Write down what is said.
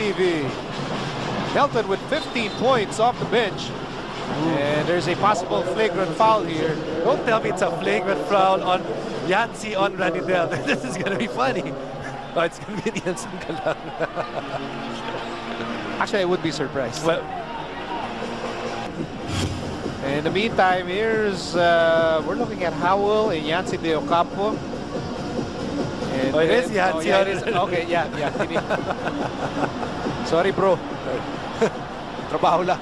TV. Melton with 15 points off the bench. And there's a possible flagrant foul here. Don't tell me it's a flagrant foul on Yancy on Ranidel. This is going to be funny. Oh, it's convenience. Actually, I would be surprised. Well, in the meantime, here's we're looking at Howell and Yancy de Ocampo. And it is Yancy. Oh, yeah, it is. Okay, yeah. Sorry, bro. Trabaho lang.